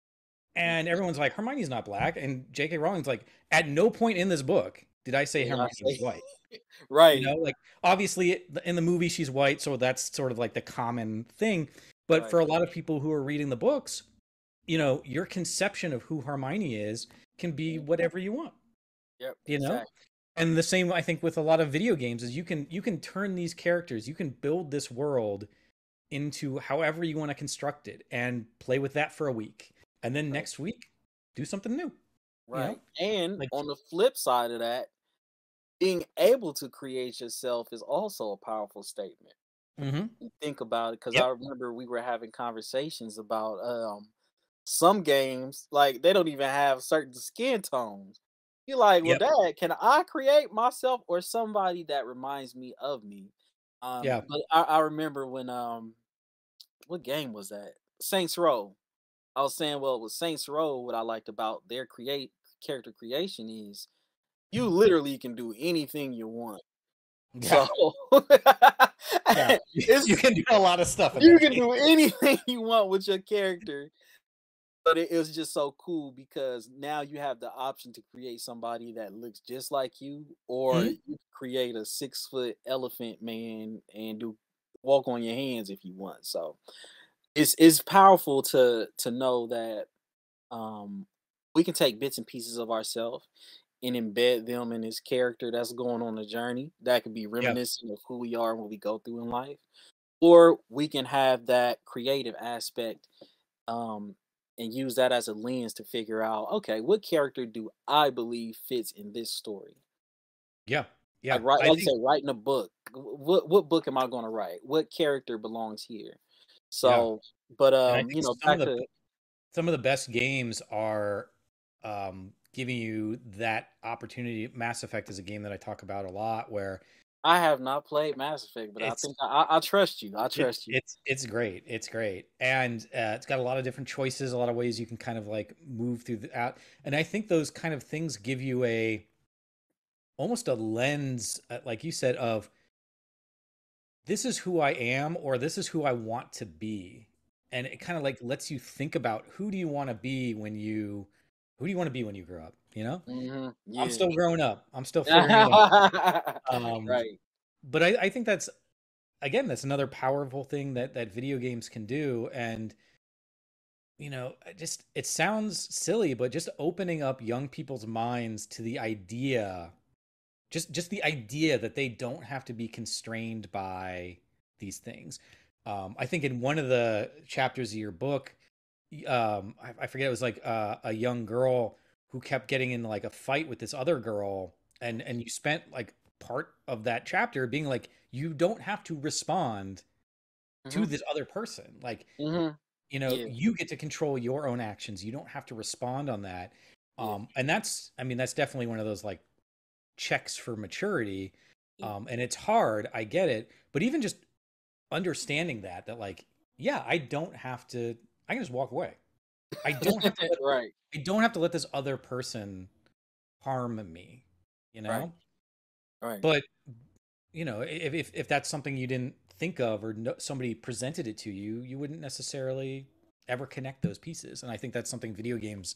And everyone's like, Hermione's not black. And J.K. Rowling's like, at no point in this book did I say Hermione was white. Right. You know, like, obviously, in the movie, she's white. So that's sort of like the common thing. But for a lot of people who are reading the books, you know, your conception of who Hermione is can be whatever you want. Yep. You know? Exactly. And the same, I think, with a lot of video games is you can turn these characters, you can build this world into however you want to construct it and play with that for a week. And then next week, do something new. Right. You know? And like, on the flip side of that, being able to create yourself is also a powerful statement. Mm-hmm. Think about it, because I remember we were having conversations about some games, like they don't even have certain skin tones. You're like, well, Dad, can I create myself or somebody that reminds me of me? But I remember when, what game was that? Saints Row. I was saying, well, with Saints Row, what I liked about their character creation is you literally can do anything you want. Yeah. So you can do a lot of stuff. You can do anything you want with your character. But it was just so cool because now you have the option to create somebody that looks just like you, or you create a 6-foot elephant man and do walk on your hands if you want. So it's powerful to know that we can take bits and pieces of ourselves and embed them in this character that's going on a journey that could be reminiscent of who we are and what we go through in life. Or we can have that creative aspect and use that as a lens to figure out, okay, what character do I believe fits in this story? Yeah. Yeah. Writing a book. What book am I going to write? What character belongs here? So, but, you know, some of the best games are, giving you that opportunity. Mass Effect is a game that I talk about a lot, where I have not played Mass Effect, but I think I trust you. I trust you. It's great. It's great. And it's got a lot of different choices, a lot of ways you can kind of like move through the out. And I think those kind of things give you a, almost a lens, like you said, of this is who I am, or this is who I want to be. And it kind of like lets you think about who do you want to be when you grow up? You know, I'm still growing up. I'm still figuring it out. Right. But I think that's, again, that's another powerful thing that, video games can do. And, you know, just, it sounds silly, but just opening up young people's minds to the idea, just the idea that they don't have to be constrained by these things. I think in one of the chapters of your book, I forget, it was like a young girl who kept getting in like a fight with this other girl, and you spent like part of that chapter being like, you don't have to respond to this other person. Like, you know, you get to control your own actions. You don't have to respond on that. And that's, I mean, that's definitely one of those like checks for maturity. And it's hard, I get it, but even just understanding that, like, yeah, I can just walk away. I don't have to let, I don't have to let this other person harm me, you know? But, you know, if that's something you didn't think of, or somebody presented it to you, you wouldn't necessarily ever connect those pieces. And I think that's something video games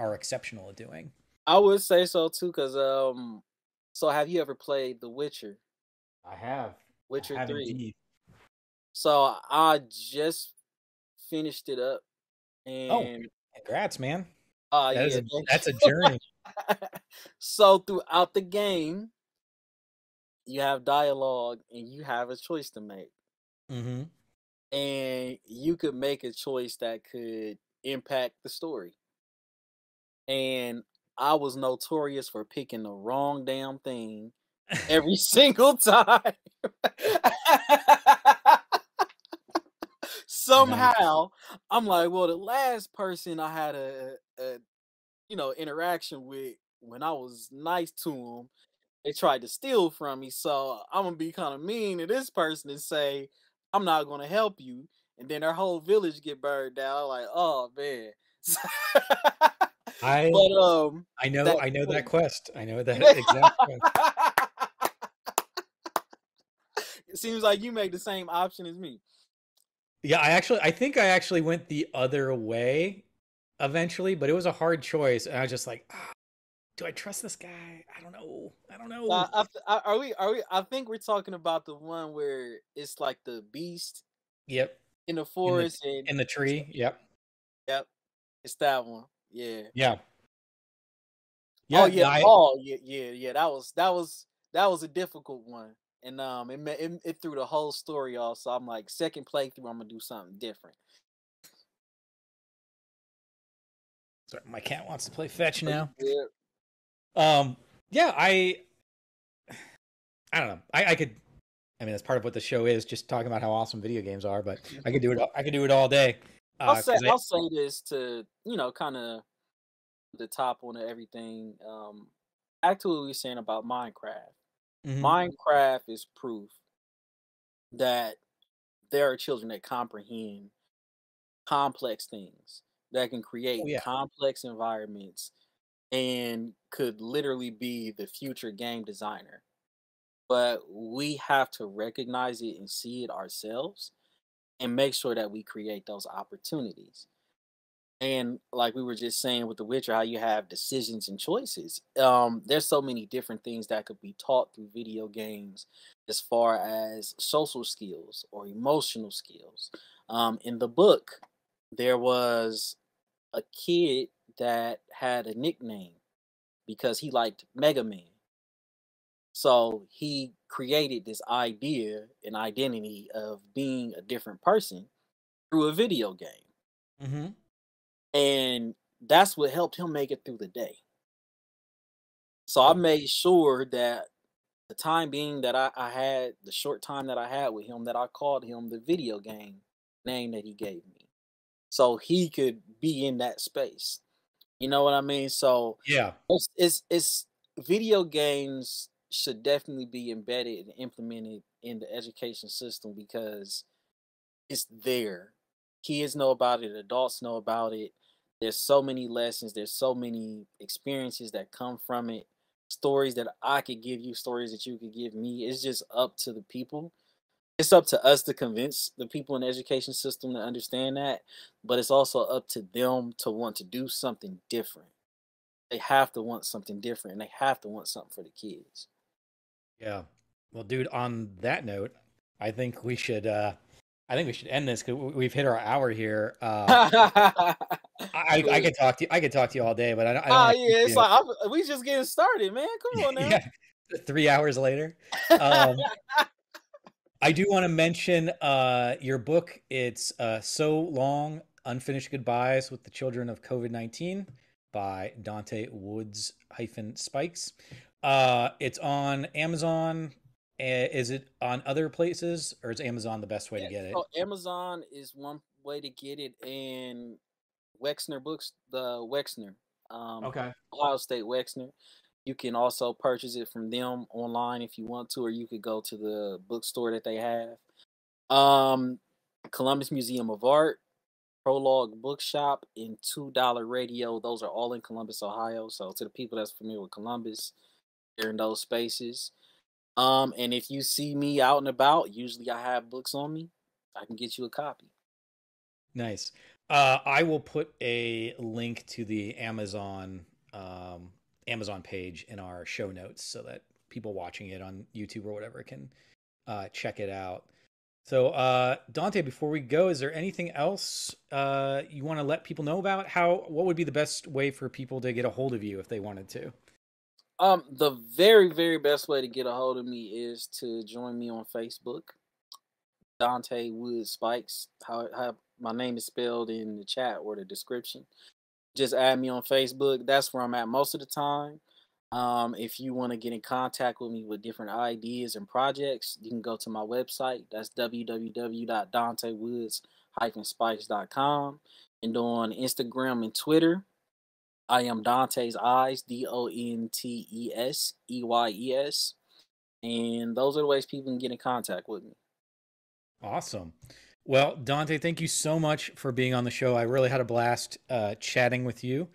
are exceptional at doing. I would say so too. 'Cause, so have you ever played The Witcher? I have. Witcher 3. Indeed. So I just finished it up. And congrats, man. That's a journey. So throughout the game, you have dialogue and you have a choice to make. And you could make a choice that could impact the story. And I was notorious for picking the wrong damn thing every single time. Somehow, I'm like, well, the last person I had a you know, interaction with, when I was nice to them, they tried to steal from me. So I'm gonna be kind of mean to this person and say, I'm not gonna help you. And then their whole village get burned down. Like, oh man. I know, I know that quest. I know that exact quest. It seems like you make the same option as me. Yeah, I think I actually went the other way eventually, but it was a hard choice. And I was just like, do I trust this guy? I don't know. I think we're talking about the one where it's like the beast. Yep. In the forest. In the tree. Yep. Yep. It's that one. Yeah. Yeah. Yeah. Oh yeah. Yeah. That was a difficult one. And it threw the whole story off. So I'm like, second playthrough, I'm gonna do something different. Sorry, my cat wants to play fetch now. Yeah. Yeah. I don't know. I could. I mean, that's part of what the show is, just talking about how awesome video games are. But I could do it. I could do it all day. I'll say this to, you know, kind of the top on everything. Actually, we were saying about Minecraft. Minecraft is proof that there are children that comprehend complex things, that can create complex environments, and could literally be the future game designer. But we have to recognize it and see it ourselves and make sure that we create those opportunities. And like we were just saying with The Witcher, how you have decisions and choices. There's so many different things that could be taught through video games as far as social skills or emotional skills. In the book, there was a kid that had a nickname because he liked Mega Man. So he created this idea and identity of being a different person through a video game. And that's what helped him make it through the day. So I made sure that the time being that I had, the short time that I had with him, that I called him the video game name that he gave me. So he could be in that space. You know what I mean? So yeah, it's video games should definitely be embedded and implemented in the education system because it's there. Kids know about it. Adults know about it. There's so many lessons. There's so many experiences that come from it. Stories that I could give you, stories that you could give me. It's just up to the people. It's up to us to convince the people in the education system to understand that, but it's also up to them to want to do something different. They have to want something different, and they have to want something for the kids. Yeah. Well, dude, on that note, I think we should end this because we've hit our hour here. I could talk to you. I could talk to you all day, but I don't yeah, it's like we just getting started, man. Come on now. Yeah. 3 hours later. I do want to mention your book. It's So Long, Unfinished Goodbyes with the Children of COVID 19 by Donte Woods-Spikes. It's on Amazon. Is it on other places, or is Amazon the best way to get it? So Amazon is one way to get it, and Wexner Books, the Wexner, Ohio State Wexner. You can also purchase it from them online if you want to, or you could go to the bookstore that they have. Columbus Museum of Art, Prologue Bookshop, and $2 Radio. Those are all in Columbus, Ohio. So to the people that's familiar with Columbus, they're in those spaces. And if you see me out and about, usually I have books on me. I can get you a copy. Nice. I will put a link to the Amazon page in our show notes so that people watching it on YouTube or whatever can check it out. So Donte, before we go, is there anything else you want to let people know about? What would be the best way for people to get a hold of you if they wanted to? The very, very best way to get a hold of me is to join me on Facebook. Donte Woods-Spikes. How my name is spelled in the chat or the description. Just add me on Facebook. That's where I'm at most of the time. If you want to get in contact with me with different ideas and projects, you can go to my website. That's www.dontewoods-spikes.com. And on Instagram and Twitter, I am DontesEyes, DontesEyes. And those are the ways people can get in contact with me. Awesome. Well, Donte, thank you so much for being on the show. I really had a blast chatting with you.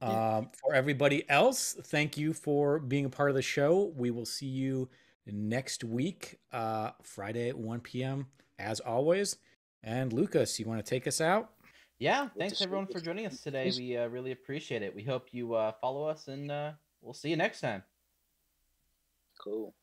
For everybody else, thank you for being a part of the show. We will see you next week, Friday at 1 p.m. as always. And Lucas, you want to take us out? Yeah, thanks everyone for joining us today. We really appreciate it. We hope you follow us, and we'll see you next time. Cool.